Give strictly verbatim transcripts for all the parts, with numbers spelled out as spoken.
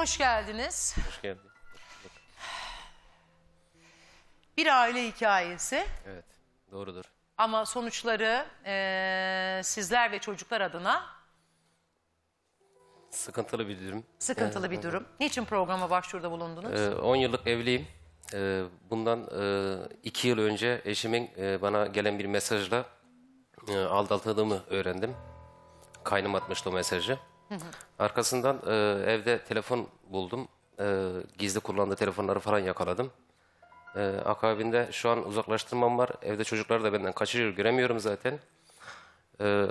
Hoş geldiniz. Hoş geldin. Bir aile hikayesi. Evet, doğrudur. Ama sonuçları e, sizler ve çocuklar adına... Sıkıntılı bir durum. Sıkıntılı ee, bir durum. Niçin programa başvuruda bulundunuz? on e, yıllık evliyim. E, bundan iki e, yıl önce eşimin e, bana gelen bir mesajla e, aldatıldığımı öğrendim. Kaynım atmıştı o mesajı. Hı hı. Arkasından e, evde telefon buldum. E, gizli kullandığı telefonları falan yakaladım. Ee, akabinde şu an uzaklaştırmam var. Evde çocuklar da benden kaçırıyor. Göremiyorum zaten. Ee,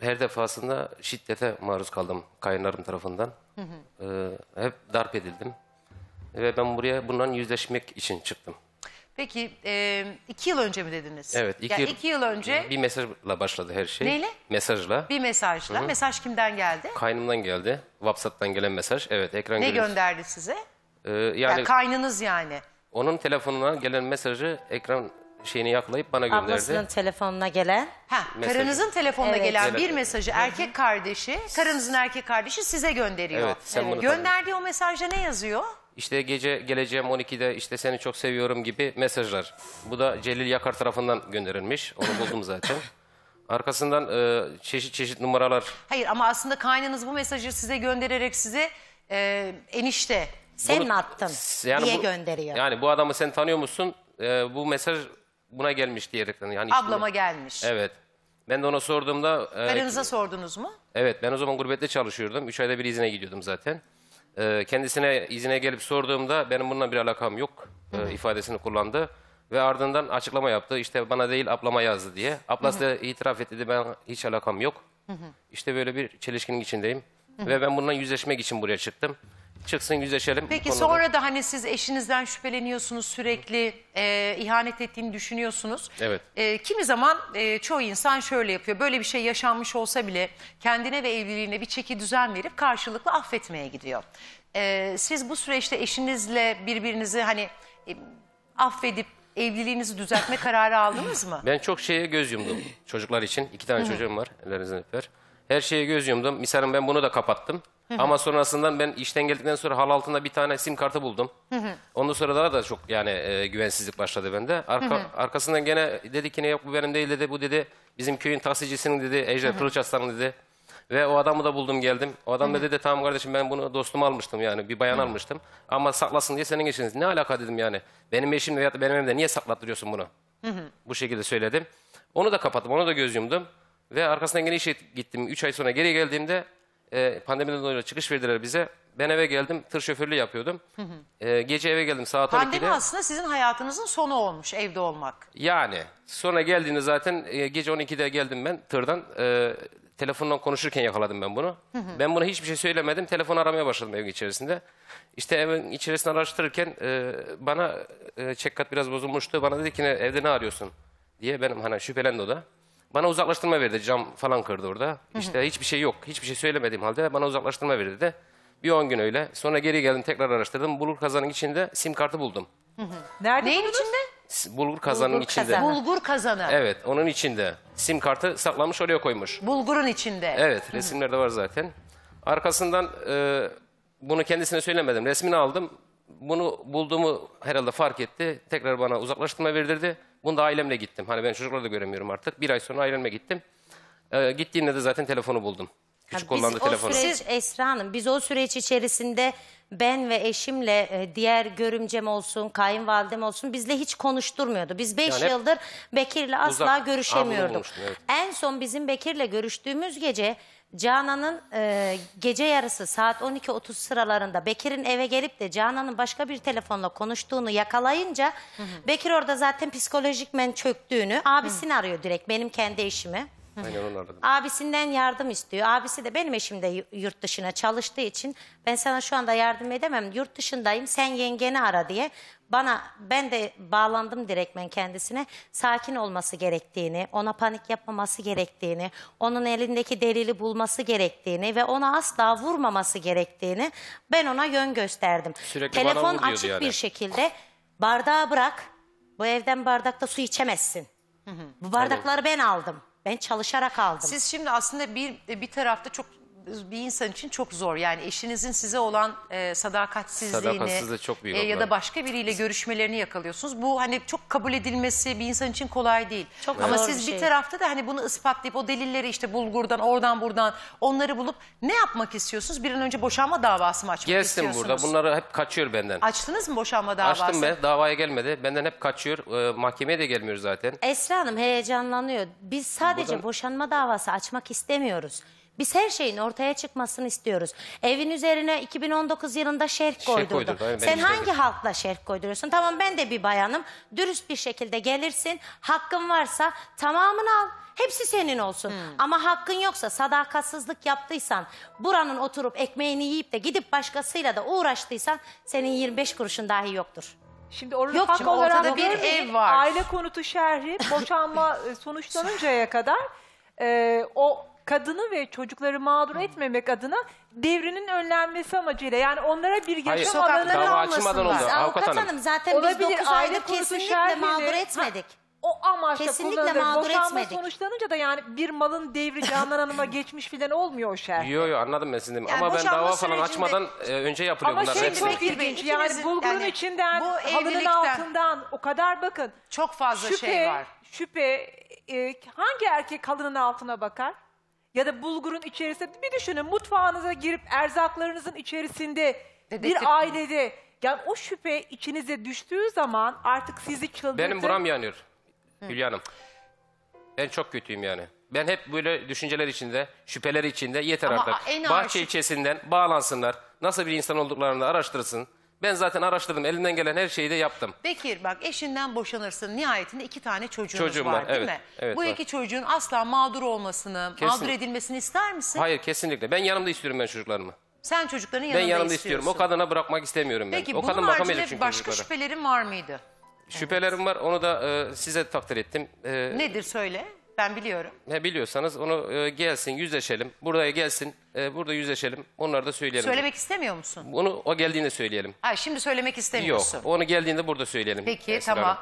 her defasında şiddete maruz kaldım kayınlarım tarafından. Hı hı. Ee, hep darp edildim. Ve ben buraya bundan yüzleşmek için çıktım. Peki e, iki yıl önce mi dediniz? Evet. Iki, yani yıl, iki yıl önce. Bir mesajla başladı her şey. Neyle? Mesajla. Bir mesajla. Hı hı. Mesaj kimden geldi? Kaynımdan geldi. WhatsApp'tan gelen mesaj. Evet. Ekran ne görüyoruz. Gönderdi size? Ee, yani, yani kaynınız yani. Onun telefonuna gelen mesajı ekran şeyini yakalayıp bana gönderdi. Ablasının telefonuna gelen. Ha, karınızın telefonuna evet. gelen bir mesajı erkek kardeşi, karınızın erkek kardeşi size gönderiyor. Evet, sen evet. Gönderdiği tabii. O mesajda ne yazıyor? İşte gece geleceğim on ikide işte seni çok seviyorum gibi mesajlar. Bu da Celil Yakar tarafından gönderilmiş. Onu buldum zaten. Arkasından e, çeşit çeşit numaralar. Hayır ama aslında kaynınız bu mesajı size göndererek size e, enişte... Sen bunu, mi attın yani diye bu, gönderiyor. Yani bu adamı sen tanıyor musun? E, bu mesaj buna gelmiş diyerekten. Yani ablama işte, gelmiş. Evet. Ben de ona sorduğumda... Karınıza e, sordunuz mu? Evet. Ben o zaman gurbette çalışıyordum. Üç ayda bir izine gidiyordum zaten. E, kendisine izine gelip sorduğumda benim bununla bir alakam yok e, ifadesini kullandı. Ve ardından açıklama yaptı. İşte bana değil ablama yazdı diye. Ablası da itiraf etti de ben hiç alakam yok. Hı hı. İşte böyle bir çelişkinin içindeyim. Hı hı. Ve ben bundan yüzleşmek için buraya çıktım. Çıksın yüzleşelim. Peki sonra da hani siz eşinizden şüpheleniyorsunuz, sürekli e, ihanet ettiğini düşünüyorsunuz. Evet. E, kimi zaman e, çoğu insan şöyle yapıyor. Böyle bir şey yaşanmış olsa bile kendine ve evliliğine bir çeki düzen verip karşılıklı affetmeye gidiyor. E, siz bu süreçte eşinizle birbirinizi hani e, affedip evliliğinizi düzeltme kararı aldınız mı? Ben çok şeye göz yumdum çocuklar için. İki tane çocuğum var. Ellerinizden öper. Her şeye göz yumdum. Misalım ben bunu da kapattım. Hı hı. Ama sonrasından ben işten geldikten sonra hal altında bir tane sim kartı buldum. Hı hı. Ondan sonra daha da çok yani e, güvensizlik başladı bende. Arka, hı hı. Arkasından gene dedi ki ne yok bu benim değil dedi. Bu dedi bizim köyün taksicisinin dedi. Ejder Kılıç Aslanı dedi. Ve o adamı da buldum geldim. O adam hı hı. dedi tamam kardeşim ben bunu dostuma almıştım yani bir bayan hı. almıştım. Ama saklasın diye senin geçiniz. Ne alaka dedim yani. Benim eşim veyahut da benim evimde niye saklattırıyorsun bunu? Hı hı. Bu şekilde söyledim. Onu da kapattım onu da göz yumdum. Ve arkasından gene işe gittim. Üç ay sonra geri geldiğimde e, pandemiden dolayı çıkış verdiler bize. Ben eve geldim. Tır şoförlüğü yapıyordum. Hı hı. E, gece eve geldim saat on ikide. Pandemi aslında sizin hayatınızın sonu olmuş evde olmak. Yani. Sonra geldiğinde zaten e, gece on ikide geldim ben tırdan. E, telefonla konuşurken yakaladım ben bunu. Hı hı. Ben buna hiçbir şey söylemedim. Telefonu aramaya başladım evin içerisinde. İşte evin içerisinde araştırırken e, bana e, çekkat biraz bozulmuştu. Bana dedi ki ne, evde ne arıyorsun diye benim hani şüphelendi o da. Bana uzaklaştırma verdi. Cam falan kırdı orada. İşte hı hı. hiçbir şey yok. Hiçbir şey söylemediğim halde bana uzaklaştırma verdi de. Bir on gün öyle. Sonra geri geldim tekrar araştırdım. Bulgur kazanın içinde sim kartı buldum. Hı hı. Nerede neyin buldunuz? İçinde? Bulgur kazanın bulgur içinde. Kazanı. Bulgur kazanı. Evet onun içinde. Sim kartı saklamış oraya koymuş. Bulgurun içinde. Evet resimlerde var zaten. Arkasından e, bunu kendisine söylemedim. Resmini aldım. Bunu bulduğumu herhalde fark etti. Tekrar bana uzaklaştırma verdirdi. Bunu da ailemle gittim. Hani ben çocukları da göremiyorum artık. Bir ay sonra ailemle gittim. Ee, gittiğimde de zaten telefonu buldum. Küçük kullandığı telefonu. Siz Esra Hanım, biz o süreç içerisinde ben ve eşimle diğer görümcem olsun, kayınvalidem olsun bizle hiç konuşturmuyordu. Biz beş yani yıldır Bekir'le asla görüşemiyorduk. Evet. En son bizim Bekir'le görüştüğümüz gece Canan'ın e, gece yarısı saat on iki otuz sıralarında Bekir'in eve gelip de Canan'ın başka bir telefonla konuştuğunu yakalayınca hı hı. Bekir orada zaten psikolojikmen çöktüğünü abisini hı. arıyor direkt benim kendi eşimi. Abisinden yardım istiyor. Abisi de benim eşim de yurt dışına çalıştığı için ben sana şu anda yardım edemem. Yurt dışındayım sen yengeni ara diye. Bana ben de bağlandım direktmen kendisine sakin olması gerektiğini, ona panik yapmaması gerektiğini, onun elindeki delili bulması gerektiğini ve ona asla vurmaması gerektiğini ben ona yön gösterdim. Sürekli telefon açık yani. Bir şekilde bardağı bırak bu evden bardakta su içemezsin. Hı hı. Bu bardakları evet. ben aldım. Ben çalışarak aldım. Siz şimdi aslında bir bir tarafta çok bir insan için çok zor. Yani eşinizin size olan e, sadakatsizliğini çok büyük e, ya da başka biriyle görüşmelerini yakalıyorsunuz. Bu hani çok kabul edilmesi bir insan için kolay değil. Çok evet. Ama siz bir, şey. bir tarafta da hani bunu ispatlayıp o delilleri işte bulgurdan oradan buradan onları bulup ne yapmak istiyorsunuz? Bir an önce boşanma davası mı açmak Gelsin istiyorsunuz? Gelsin burada. Bunları hep kaçıyor benden. Açtınız mı boşanma davası? Açtım ben. Davaya gelmedi. Benden hep kaçıyor. E, mahkemeye de gelmiyor zaten. Esra Hanım heyecanlanıyor. Biz sadece buradan... boşanma davası açmak istemiyoruz. Biz her şeyin ortaya çıkmasını istiyoruz. Evin üzerine iki bin on dokuz yılında şerh koydurdum. Şey Sen hangi istedim. halkla şerh koyduruyorsun? Tamam, ben de bir bayanım. Dürüst bir şekilde gelirsin. Hakkın varsa tamamını al. Hepsi senin olsun. Hmm. Ama hakkın yoksa, sadakatsizlik yaptıysan, buranın oturup ekmeğini yiyip de gidip başkasıyla da uğraştıysan senin yirmi beş kuruşun dahi yoktur. Şimdi orada Yok, hak olarak bir ev var. Aile konutu şerhi boşanma sonuçlanıncaya kadar e, o kadını ve çocukları mağdur etmemek adına devrinin önlenmesi amacıyla, yani onlara bir yaşam alanları olmasınlar. Avukat, Avukat hanım. hanım zaten Olabilir, biz dokuz aylık kesinlikle mağdur etmedik. Ha. O amaçla kesinlikle mağdur etmedik. Sonuçlanınca da yani bir malın devri Canan Hanım'a geçmiş filan olmuyor o şerh. Yok yok, anladım ben sizin yani. Ama ben dava sürecinde... falan açmadan e, önce yapılıyor Ama bunlar. Ama şey çok ilginç yani, yani bulgunun yani, içinden, halının altından o kadar bakın. Çok fazla şüphe, şey var. Şüphe, e, hangi erkek halının altına bakar? Ya da bulgurun içerisinde bir düşünün, mutfağınıza girip erzaklarınızın içerisinde Dedektif bir ailede. Mi? Yani o şüphe içinize düştüğü zaman artık sizi çıldırtır. Benim buram yanıyor. Hülya Hanım, ben çok kötüyüm yani. Ben hep böyle düşünceler içinde, şüpheler içinde, yeter Ama artık. Bahçe ilçesinden bağlansınlar, nasıl bir insan olduklarını araştırsın. Ben zaten araştırdım, elimden gelen her şeyi de yaptım. Bekir bak, eşinden boşanırsın, nihayetinde iki tane çocuğunuz Çocuğum var, var değil evet, mi? Evet, Bu var. iki çocuğun asla mağdur olmasını, Kesin... mağdur edilmesini ister misin? Hayır, kesinlikle. Ben yanımda istiyorum ben çocuklarımı. Sen çocukların yanında Ben yanımda istiyorum, o kadına bırakmak istemiyorum ben. Peki o bunun haricinde başka çocuklara. şüphelerim var mıydı? Şüphelerim evet. var, onu da e, size takdir ettim. E, Nedir söyle, ben biliyorum. He, biliyorsanız onu e, gelsin, yüzleşelim. Buraya gelsin, e, burada yüzleşelim. Onları da söyleyelim. Söylemek istemiyor musun? Onu o geldiğinde söyleyelim. Ha, şimdi söylemek istemiyorsun. Yok, onu geldiğinde burada söyleyelim. Peki, Esra tamam. Hanım.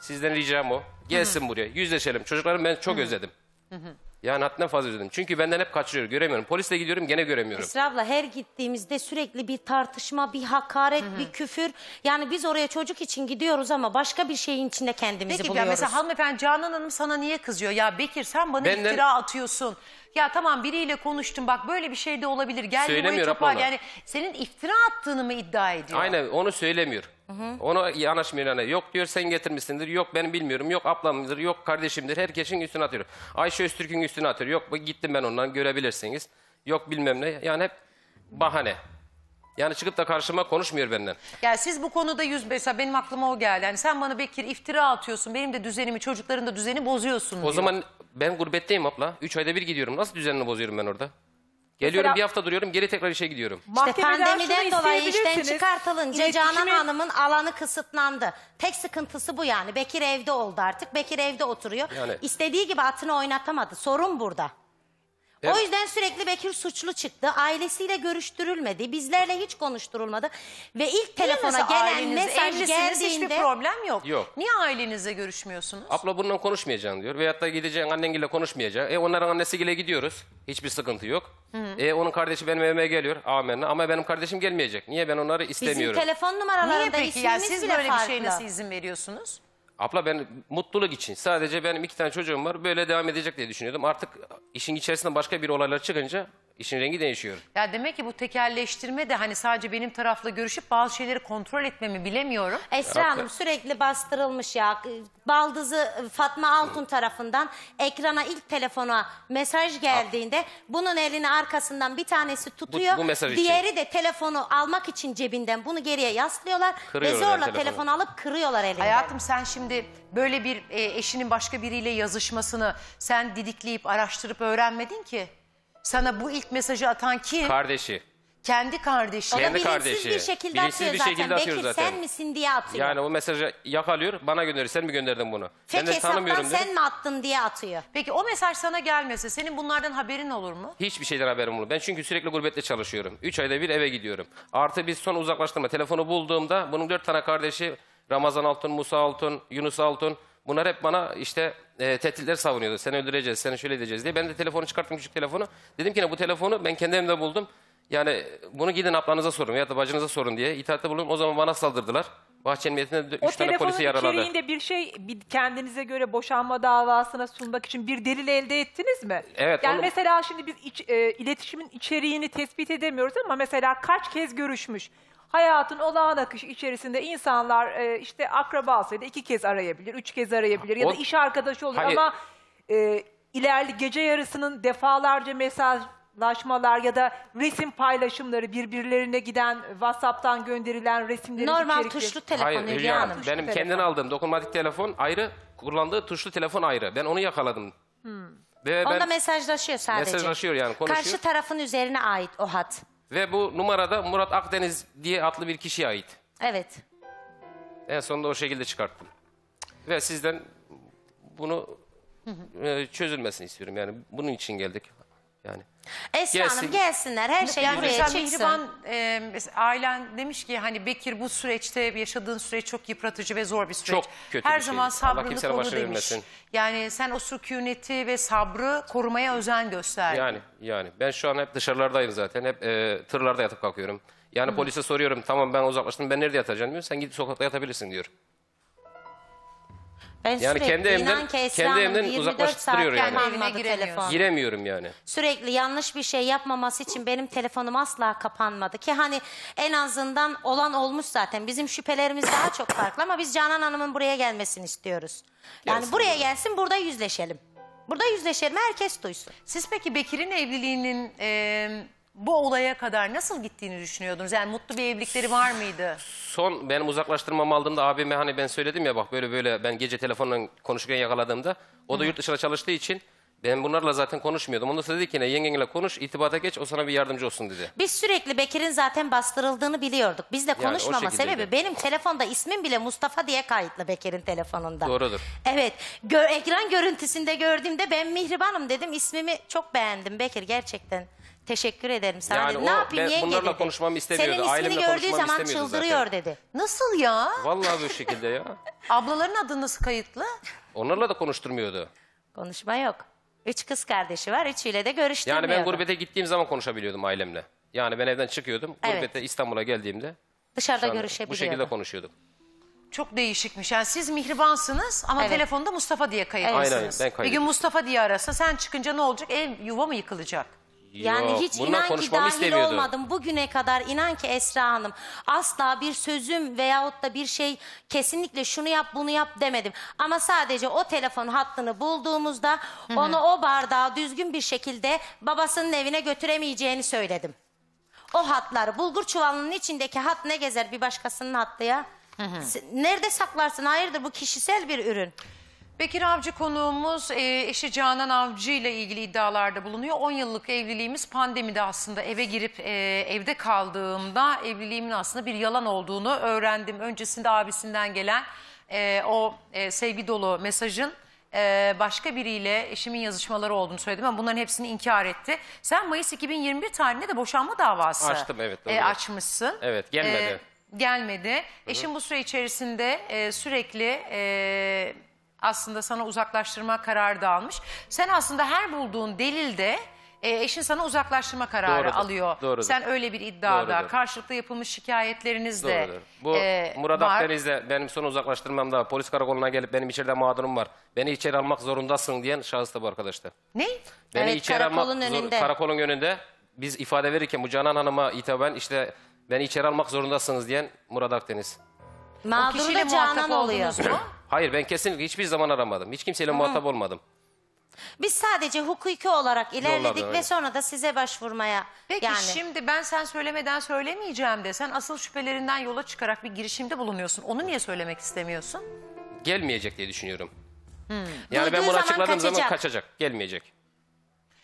Sizden ricam o. Gelsin Hı -hı. buraya, yüzleşelim. Çocuklarım ben çok Hı -hı. özledim. Hı -hı. Yani hatta fazla özledim. Çünkü benden hep kaçırıyor, göremiyorum. Polisle gidiyorum, gene göremiyorum. Esra abla, her gittiğimizde sürekli bir tartışma, bir hakaret, Hı-hı. bir küfür. Yani biz oraya çocuk için gidiyoruz ama başka bir şeyin içinde kendimizi Peki, buluyoruz. Peki mesela hanımefendi Canan Hanım sana niye kızıyor? Ya Bekir sen bana benden... iftira atıyorsun. Ya tamam, biriyle konuştum, bak böyle bir şey de olabilir. Gel söylemiyor rapala. Yani senin iftira attığını mı iddia ediyor? Aynen, onu söylemiyor. Hı-hı. Ona yanaşmıyor. Yani. Yok diyor, sen getirmişsindir. Yok ben bilmiyorum. Yok ablamdır. Yok kardeşimdir. Herkesin üstüne atıyor. Ayşe Öztürk'ün üstüne atıyor. Yok gittim ben ondan, görebilirsiniz. Yok bilmem ne. Yani hep bahane. Yani çıkıp da karşıma konuşmuyor benden. Yani siz bu konuda yüz mesela benim aklıma o geldi. Yani sen bana Bekir iftira atıyorsun. Benim de düzenimi, çocukların da düzeni bozuyorsun diyor. O zaman ben gurbetteyim abla. Üç ayda bir gidiyorum. Nasıl düzenini bozuyorum ben orada? Geliyorum mesela, bir hafta duruyorum, geri tekrar işe gidiyorum. İşte pandemiden dolayı işten çıkartılınca İletişimi... Canan Hanım'ın alanı kısıtlandı. Tek sıkıntısı bu yani. Bekir evde oldu artık. Bekir evde oturuyor. Yani... İstediği gibi atını oynatamadı. Sorun burada. Evet. O yüzden sürekli Bekir suçlu çıktı. Ailesiyle görüştürülmedi. Bizlerle hiç konuşturulmadı. Ve ilk telefona gelen mesaj geldiğinde... Hiçbir problem yok. yok. Niye ailenizle görüşmüyorsunuz? Abla bununla konuşmayacaksın diyor. Veyahut da gideceksin annengiyle konuşmayacaksın. E onların annesiyle gidiyoruz. Hiçbir sıkıntı yok. Hı -hı. E onun kardeşi benim evime geliyor. Amenna. Ama benim kardeşim gelmeyecek. Niye ben onları istemiyorum? Bizim telefon numaralarında Niye peki? Yani siz böyle farklı. bir şeye nasıl izin veriyorsunuz? Abla ben mutluluk için, sadece benim iki tane çocuğum var, böyle devam edecek diye düşünüyordum. Artık işin içerisinde başka bir olaylar çıkınca işin rengi değişiyor. Ya demek ki bu tekelleştirme de hani sadece benim tarafla görüşüp bazı şeyleri kontrol etmemi bilemiyorum. Esra Abla. Hanım sürekli bastırılmış ya. Baldızı Fatma Altun tarafından ekrana, ilk telefona mesaj geldiğinde bunun elini arkasından bir tanesi tutuyor. Bu, bu diğeri için. de telefonu almak için cebinden bunu geriye yaslıyorlar. Kırıyorlar ve zorla telefonu. telefonu alıp kırıyorlar elinden. Hayatım sen şimdi böyle bir eşinin başka biriyle yazışmasını sen didikleyip araştırıp öğrenmedin ki. Sana bu ilk mesajı atan kim? Kardeşi. Kendi kardeşi. O da bilinçsiz kardeşi. bir şekilde bilinçsiz atıyor bir zaten. Şekilde atıyor Bekir zaten. sen misin diye atıyor. Yani o mesajı yakalıyor, bana gönderiyor. Sen mi gönderdin bunu? Tek ben hesaptan sen dedim. mi attın diye atıyor. Peki o mesaj sana gelmese senin bunlardan haberin olur mu? Hiçbir şeyden haberim olur. Ben çünkü sürekli gurbette çalışıyorum. Üç ayda bir eve gidiyorum. Artı biz son uzaklaştırma. Telefonu bulduğumda bunun dört tane kardeşi, Ramazan Altun, Musa Altun, Yunus Altun. Bunlar hep bana işte e, tehditler savunuyordu. Seni öldüreceğiz, seni şöyle edeceğiz diye. Ben de telefonu çıkarttım, küçük telefonu. Dedim ki ne, bu telefonu ben kendi elimde buldum. Yani bunu gidin ablanıza sorun ya da bacınıza sorun diye. İtaatte bulundum. O zaman bana saldırdılar. Bahçenin emniyetinde üç tane polisi yaraladı. O telefonun içeriğinde bir şey, bir kendinize göre boşanma davasına sunmak için bir delil elde ettiniz mi? Evet. Yani onu... mesela şimdi biz iç, e, iletişimin içeriğini tespit edemiyoruz ama mesela kaç kez görüşmüş? Hayatın olağan akışı içerisinde insanlar e, işte akrabasıyla iki kez arayabilir, üç kez arayabilir ya o... da iş arkadaşı olur. Hayır. Ama e, ilerli gece yarısının defalarca mesaj... laşmalar ya da resim paylaşımları, birbirlerine giden WhatsApp'tan gönderilen resimlerin normal içerikleri. Tuşlu telefon. Hayır, Hülya Hanım. Benim kendini aldığım dokunmatik telefon ayrı, kullandığı tuşlu telefon ayrı. Ben onu yakaladım. Hmm. Ve onda ben, mesajlaşıyor sadece. Mesajlaşıyor yani, konuşuyor. Karşı tarafın üzerine ait o hat. Ve bu numarada Murat Akdeniz diye adlı bir kişiye ait. Evet. En sonunda o şekilde çıkarttım. Ve sizden bunu çözülmesini istiyorum. Yani bunun için geldik. Yani. Esra Gelsin. Hanım gelsinler, her şey yani buraya çıksın. Mihriban, e, ailen demiş ki hani Bekir, bu süreçte yaşadığın süreç çok yıpratıcı ve zor bir süreç. Çok kötü her bir zaman şey. Sabrınlık olur demiş. Vermesin. Yani sen o sükuneti ve sabrı korumaya özen göster. Yani yani ben şu an hep dışarılardayım zaten, hep e, tırlarda yatıp kalkıyorum. Yani Hı. polise soruyorum, tamam ben uzaklaştım, ben nerede yatacağım diyor, sen gidip sokakta yatabilirsin diyor. Ben yani kendi evimden, kendi evimden uzaklaştırıyor yani. Giremiyorum. Giremiyorum yani. Sürekli yanlış bir şey yapmaması için benim telefonum asla kapanmadı. Ki hani en azından olan olmuş zaten. Bizim şüphelerimiz daha çok farklı ama biz Canan Hanım'ın buraya gelmesini istiyoruz. Yani gelsin buraya gelsin, burada yüzleşelim. Burada yüzleşelim, herkes duysun. Siz peki Bekir'in evliliğinin e, bu olaya kadar nasıl gittiğini düşünüyordunuz? Yani mutlu bir evlilikleri var mıydı? Son benim uzaklaştırmamı aldığımda abime hani ben söyledim ya, bak böyle böyle ben gece telefonla konuşurken yakaladığımda o Hı. da yurt dışına çalıştığı için ben bunlarla zaten konuşmuyordum. Ondan sonra dedi ki yine yengenle konuş, irtibata geç, o sana bir yardımcı olsun dedi. Biz sürekli Bekir'in zaten bastırıldığını biliyorduk. Biz de konuşmama yani sebebi benim telefonda ismim bile Mustafa diye kayıtlı Bekir'in telefonunda. Doğrudur. Evet. Gö ekran görüntüsünde gördüğümde ben Mihriban'ım dedim, ismimi çok beğendim Bekir gerçekten. Teşekkür ederim. Sana yani dedi, o, ne yapayım yenge bunlarla dedi. Konuşmamı istemiyordu. Senin ismini ailemle gördüğü zaman çıldırıyor zaten. Dedi. Nasıl ya? Vallahi bu şekilde ya. Ablaların adı nasıl kayıtlı? Onlarla da konuşturmuyordu. Konuşma yok. Üç kız kardeşi var. Üçüyle de görüştürmüyordu. Yani ben gurbete gittiğim zaman konuşabiliyordum ailemle. Yani ben evden çıkıyordum. Gurbete evet. İstanbul'a geldiğimde. Dışarıda görüşebiliyordum. Bu şekilde konuşuyordum. Çok değişikmiş. Yani siz Mihribansınız ama evet. telefonda Mustafa diye kayıtlısınız. Aynen, bir gün Mustafa diye arasa sen çıkınca ne olacak? Ev yuva mı yıkılacak? Yani Yo, hiç inan ki dahil olmadım. Bugüne kadar inan ki Esra Hanım asla bir sözüm veyahut da bir şey kesinlikle şunu yap bunu yap demedim. Ama sadece o telefon hattını bulduğumuzda Hı -hı. onu o bardağı düzgün bir şekilde babasının evine götüremeyeceğini söyledim. O hatları bulgur çuvalının içindeki hat ne gezer bir başkasının hattı ya. Hı -hı. Nerede saklarsın, hayırdır, bu kişisel bir ürün. Bekir Avcı konuğumuz, eşi Canan Avcı ile ilgili iddialarda bulunuyor. on yıllık evliliğimiz pandemide aslında eve girip evde kaldığımda evliliğimin aslında bir yalan olduğunu öğrendim. Öncesinde abisinden gelen o sevgi dolu mesajın başka biriyle eşimin yazışmaları olduğunu söyledim ama bunların hepsini inkar etti. Sen Mayıs iki bin yirmi bir tarihinde de boşanma davası Açtım, evet, doğru. açmışsın. Evet, gelmedi. Ee, gelmedi. Hı hı. Eşim bu süre içerisinde sürekli... E, aslında sana uzaklaştırma kararı da almış. Sen aslında her bulduğun delilde e, eşin sana uzaklaştırma kararı doğrudur, alıyor. Doğrudur. Sen öyle bir iddiada doğrudur. Karşılıklı yapılmış şikayetleriniz de bu e, Murat Akdeniz'de benim son uzaklaştırmamda polis karakoluna gelip benim içeride mağdurum var, beni içeri almak zorundasın diyen şahıs da bu arkadaşlar. Ne? Beni evet, içeri karakolun almak, önünde. Zor, karakolun önünde biz ifade verirken bu Canan Hanım'a hitaben işte beni içeri almak zorundasınız diyen Murat Akdeniz. Mağdur da Canan oluyor. Hayır, ben kesinlikle hiçbir zaman aramadım. Hiç kimseyle Hı. muhatap olmadım. Biz sadece hukuki olarak ilerledik ve öyle. Sonra da size başvurmaya. Peki yani. Şimdi ben sen söylemeden söylemeyeceğim de sen asıl şüphelerinden yola çıkarak bir girişimde bulunuyorsun. Onu niye söylemek istemiyorsun? Gelmeyecek diye düşünüyorum. Hı. Yani duyduğu ben bunu açıkladığım zaman kaçacak. Gelmeyecek.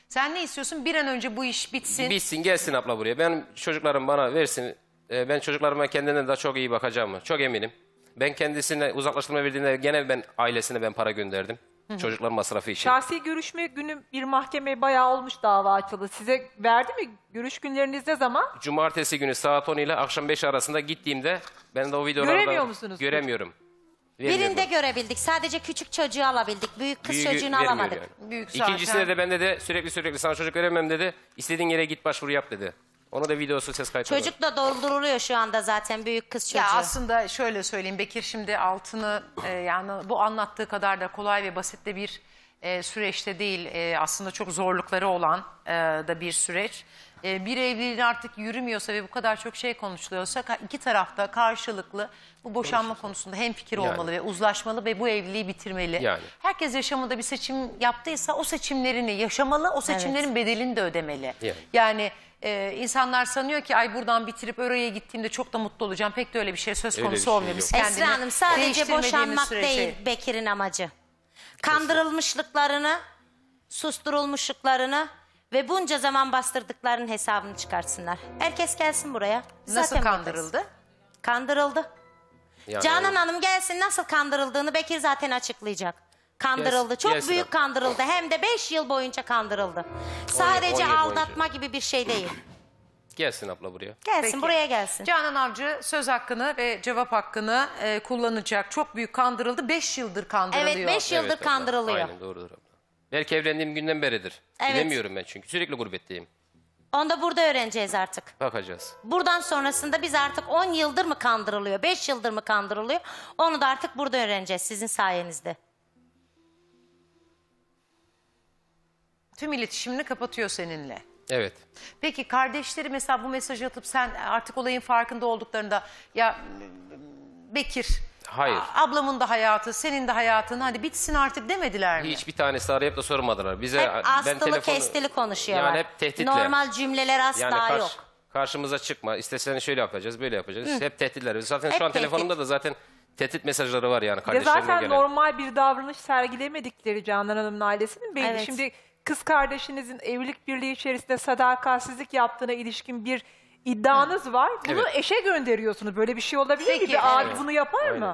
Sen ne istiyorsun? Bir an önce bu iş bitsin. Bitsin, gelsin abla buraya. Ben çocuklarım bana versin. Ben çocuklarıma kendine daha çok iyi bakacağım. Çok eminim. Ben kendisine uzaklaştırma verdiğinde gene ben ailesine ben para gönderdim. Hı hı. Çocuklar masrafı için. Şahsi görüşme günü bir mahkemeye bayağı olmuş dava açıldı. Size verdi mi görüş günleriniz ne zaman? Cumartesi günü saat on ile akşam beş arasında gittiğimde ben de o videolarda göremiyor musunuz? Göremiyorum. Birinde görebildik. Sadece küçük çocuğu alabildik. Büyük kız Büyük, çocuğunu alamadık. Yani. Büyük İkincisine de ben dedi sürekli sürekli sana çocuk veremem dedi. İstediğin yere git başvuru yap dedi. Onu da videosu ses kaydı. Çocuk da dolduruluyor şu anda zaten büyük kız çocuğu. Ya aslında şöyle söyleyeyim Bekir şimdi altını e, yani bu anlattığı kadar da kolay ve basit de bir e, süreçte değil. E, aslında çok zorlukları olan e, da bir süreç. E, bir evliliğin artık yürümüyorsa ve bu kadar çok şey konuşuluyorsa iki tarafta karşılıklı bu boşanma konusunda hemfikir yani. Olmalı ve uzlaşmalı ve bu evliliği bitirmeli. Yani. Herkes yaşamında bir seçim yaptıysa o seçimlerini yaşamalı, o seçimlerin evet. bedelini de ödemeli. Yani... yani Ee, insanlar sanıyor ki ay buradan bitirip oraya gittiğimde çok da mutlu olacağım. Pek de öyle bir şey söz konusu şey olmuyor. Biz Esra Hanım sadece boşanmak sürece... değil Bekir'in amacı. Kandırılmışlıklarını, susturulmuşluklarını ve bunca zaman bastırdıklarının hesabını çıkartsınlar. Herkes gelsin buraya. Zaten nasıl kandırıldı? Buradayız. Kandırıldı. Yani... Canan Hanım gelsin nasıl kandırıldığını Bekir zaten açıklayacak. Kandırıldı. Yes, Çok yes, büyük kandırıldı. Hem de beş yıl boyunca kandırıldı. Sadece on, on aldatma boyunca. gibi bir şey değil. Gelsin abla buraya. Gelsin Peki. buraya gelsin. Canan Avcı söz hakkını ve cevap hakkını e, kullanacak. Çok büyük kandırıldı. Beş yıldır kandırılıyor. Evet beş yıldır evet, kandırılıyor. Aynen doğrudur abla. Belki evlendiğim günden beridir. Evet. Bilemiyorum ben çünkü sürekli gurbetteyim. Onu da burada öğreneceğiz artık. Bakacağız. Buradan sonrasında biz artık on yıldır mı kandırılıyor? beş yıldır mı kandırılıyor? Onu da artık burada öğreneceğiz sizin sayenizde. Tüm iletişimini kapatıyor seninle. Evet. Peki kardeşleri mesela bu mesajı atıp sen artık olayın farkında olduklarında ya Bekir, hayır. ablamın da hayatı, senin de hayatın hadi bitsin artık demediler mi? Hiçbir tanesi arayıp da sormadılar. Bize hep astılı telefonu, kestili konuşuyorlar. Yani hep tehditle. Normal cümleler asla yani karşı, yok. Karşımıza çıkma istesen şöyle yapacağız böyle yapacağız. Hı. Hep tehditler. Zaten hep şu an tehdit. telefonumda da zaten... Tehdit mesajları var yani kardeşlerine gelen. Zaten normal bir davranış sergilemedikleri Canan Hanım'ın ailesinin belli. Evet. Şimdi kız kardeşinizin evlilik birliği içerisinde sadakatsizlik yaptığına ilişkin bir iddianız evet. var. Bunu evet. eşe gönderiyorsunuz. Böyle bir şey olabilir mi? Bir aile bunu yapar Aynen. mı?